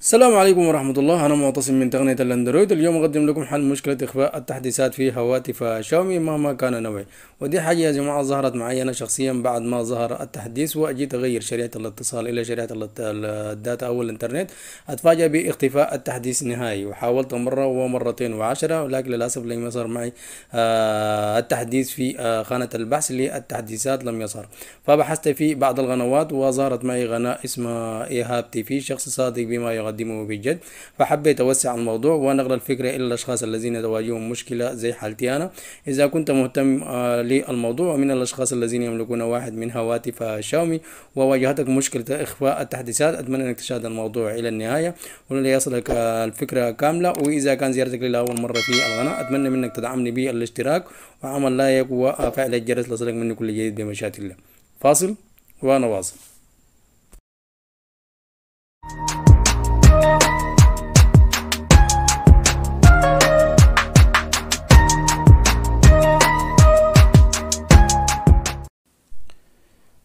السلام عليكم ورحمة الله. أنا معتصم من تقنية الأندرويد. اليوم أقدم لكم حل مشكلة إخفاء التحديثات في هواتف شاومي مهما كان نوعه، ودي حاجة يا جماعة ظهرت معي أنا شخصيا بعد ما ظهر التحديث وأجيت أغير شريحة الاتصال إلى شريحة الداتا أو الإنترنت، أتفاجأ باختفاء التحديث نهائي، وحاولت مرة ومرتين و10 ولكن للأسف لم يظهر معي التحديث في خانة البحث للتحديثات، لم يظهر. فبحثت في بعض القنوات وظهرت معي قناة اسمها إيهاب تي في، شخص صادق بما يقدم بجد، فحبيت أوسع الموضوع ونقل الفكرة إلى الأشخاص الذين تواجههم مشكلة زي حالتي أنا. إذا كنت مهتم للموضوع من الأشخاص الذين يملكون واحد من هواتف شاومي وواجهتك مشكلة إخفاء التحديثات، أتمنى أنك تشاهد الموضوع إلى النهاية وليصلك الفكرة كاملة. وإذا كان زيارتك لأول مرة في القناة، أتمنى منك تدعمني بالاشتراك وعمل لايك وفعل الجرس ليصلك مني كل جديد بمشيئة الله. فاصل وأنا واصل.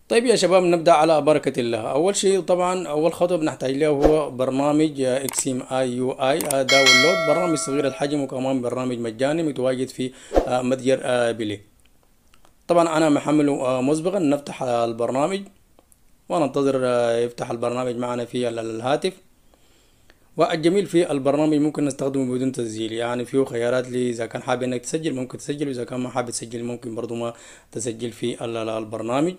طيب يا شباب، نبدأ على بركة الله. أول شيء طبعا أول خطوة بنحتاج له هو برنامج اكسيم اي يو اي داونلود، برنامج صغير الحجم وكمان برنامج مجاني متواجد في متجر بلي. طبعا أنا محمله مسبقا. نفتح البرنامج وننتظر يفتح البرنامج معنا في الهاتف. والجميل في البرنامج ممكن نستخدمه بدون تسجيل، يعني فيه خيارات لي إذا كان حابب إنك تسجل ممكن تسجل، وإذا كان ما حابب تسجل ممكن برضو ما تسجل في البرنامج.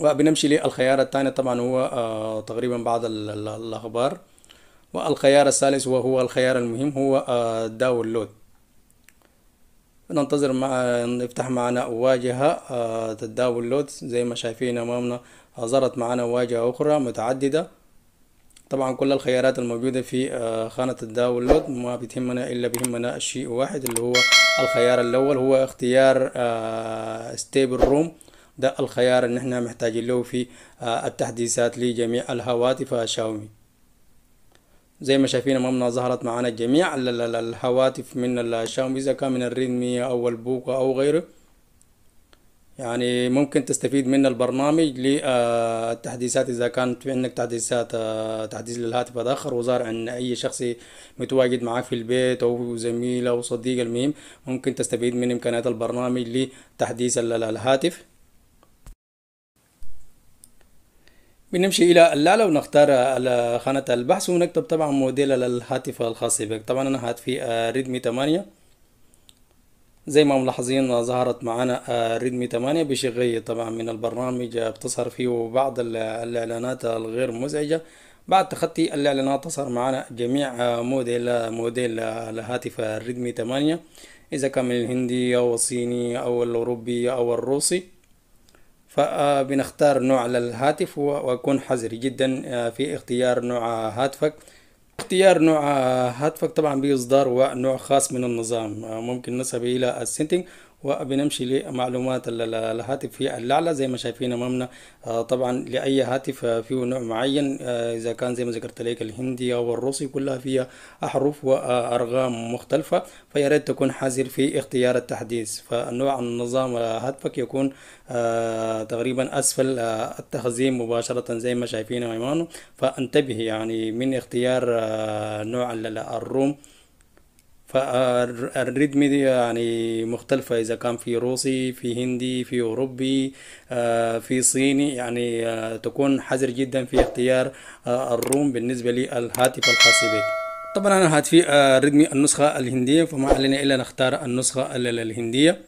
وبنمشي للخيار الثاني طبعا هو تقريبا بعض الأخبار، والخيار الثالث وهو الخيار المهم هو داونلود. ننتظر نفتح معنا واجهة الداونلود. زي ما شايفين أمامنا ظهرت معنا واجهة أخرى متعددة، طبعا كل الخيارات الموجودة في خانة الداونلود، ما بتهمنا إلا بهمنا الشيء واحد اللي هو الخيار الأول، هو اختيار ستيبل روم. ده الخيار اللي احنا محتاجين له في التحديثات لجميع الهواتف شاومي. زي ما شايفين امامنا ظهرت معانا جميع الهواتف من الشاومي، اذا كان من الريدمي او البوكو او غيره. يعني ممكن تستفيد من البرنامج للتحديثات اذا كانت في عندك تحديث للهاتف الاخر وظهر عن اي شخص متواجد معاك في البيت او زميل او صديق. المهم ممكن تستفيد من امكانيات البرنامج لتحديث الهاتف. بنمشي الى الاعلى ونختار خانه البحث ونكتب طبعا موديل الهاتف الخاص بك. طبعا انا هاتفي ريدمي 8. زي ما ملاحظين ظهرت معانا ريدمي 8 بشقية طبعا من البرنامج، بتظهر فيه بعض الاعلانات الغير مزعجه. بعد تخطي الاعلانات تظهر معانا جميع موديل الهاتف الريدمي 8، اذا كان من الهندي او الصيني او الاوروبي او الروسي. فبنختار نوع للهاتف وأكون حذري جدا في اختيار نوع هاتفك. اختيار نوع هاتفك طبعا بإصدار ونوع خاص من النظام، ممكن نذهب إلى السيتنج وبنمشي لمعلومات الهاتف في الأعلى. زي ما شايفين أمامنا طبعا لأي هاتف فيه نوع معين، إذا كان زي ما ذكرت لك الهندي أو الروسي كلها فيها أحرف وأرقام مختلفة، فيا ريت تكون حذر في اختيار التحديث. فنوع النظام هاتفك يكون تقريبا أسفل التخزين مباشرة زي ما شايفين أمامنا، فانتبه يعني من اختيار نوع الروم. فالريدمي دي يعني مختلفة، إذا كان في روسي في هندي في أوروبي في صيني، يعني تكون حذر جدا في اختيار الروم بالنسبة للهاتف الخاص بك. طبعا أنا هاتفي ريدمي النسخة الهندية، فما علينا إلا نختار النسخة الهندية.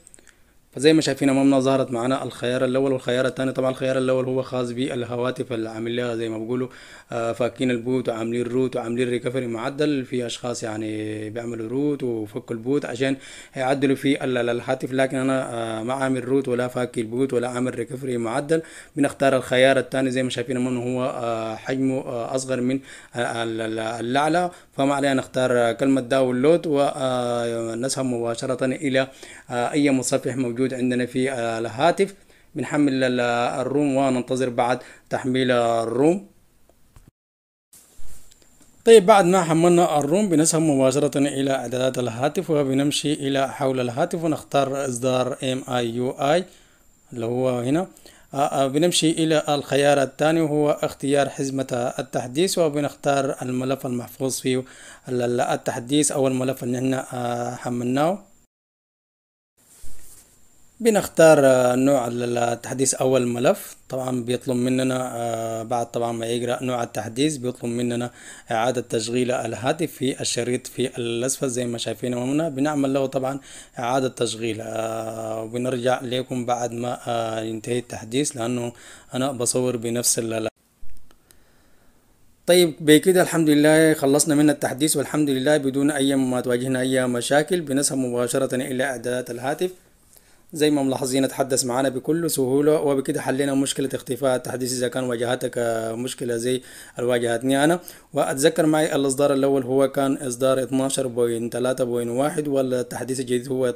فزي ما شايفين أمامنا ظهرت معنا الخيار الأول والخيار الثاني. طبعا الخيار الأول هو خاص بالهواتف اللي عامل لها زي ما بيقولوا فاكين البوت وعاملين روت وعاملين ريكفري معدل. في أشخاص يعني بيعملوا روت وفكوا البوت عشان يعدلوا في الهاتف، لكن أنا ما عامل روت ولا فاك البوت ولا عامل ريكفري معدل. بنختار الخيار الثاني زي ما شايفين أمامنا، هو حجمه أصغر من الأعلى. فما علينا نختار كلمة داونلود ونسحب مباشرة إلى أي متصفح موجود عندنا في الهاتف. بنحمل الروم وننتظر بعد تحميل الروم. طيب بعد ما حملنا الروم بنسهم مباشرة الى اعدادات الهاتف، وبنمشي الى حول الهاتف ونختار اصدار MIUI اللي هو هنا. بنمشي إلى الخيار الثاني وهو اختيار حزمة التحديث، وبنختار الملف المحفوظ فيه التحديث أو الملف اللي احنا حملناه. بنختار نوع التحديث أو الملف. طبعا بيطلب مننا بعد طبعا ما يقرأ نوع التحديث بيطلب مننا إعادة تشغيل الهاتف في الشريط في الأسفل زي ما شايفين هنا، بنعمل له طبعا إعادة تشغيل وبنرجع لكم بعد ما ينتهي التحديث لأنه أنا بصور بنفس طيب بكده الحمد لله خلصنا من التحديث والحمد لله بدون أي ما تواجهنا أي مشاكل. بنذهب مباشرة إلى إعدادات الهاتف. زي ما ملاحظين اتحدث معانا بكل سهولة، وبكده حلينا مشكلة اختفاء التحديث إذا كان واجهتك مشكلة زي اللي واجهتني أنا. وأتذكر معي الإصدار الأول هو كان إصدار 12.3.1 والتحديث الجديد هو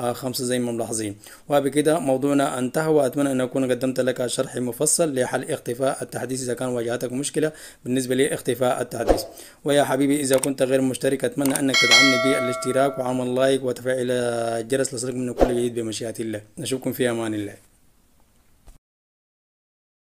12.5 زي ما ملاحظين. وبكده موضوعنا انتهى، وأتمنى أن أكون قدمت لك شرح مفصل لحل اختفاء التحديث إذا كان واجهتك مشكلة بالنسبة لاختفاء التحديث. ويا حبيبي إذا كنت غير مشترك أتمنى أنك تدعمني بالاشتراك وعمل لايك وتفعيل الجرس لصلك من كل جديد بمشيئة الله. نشوفكم في أمان الله.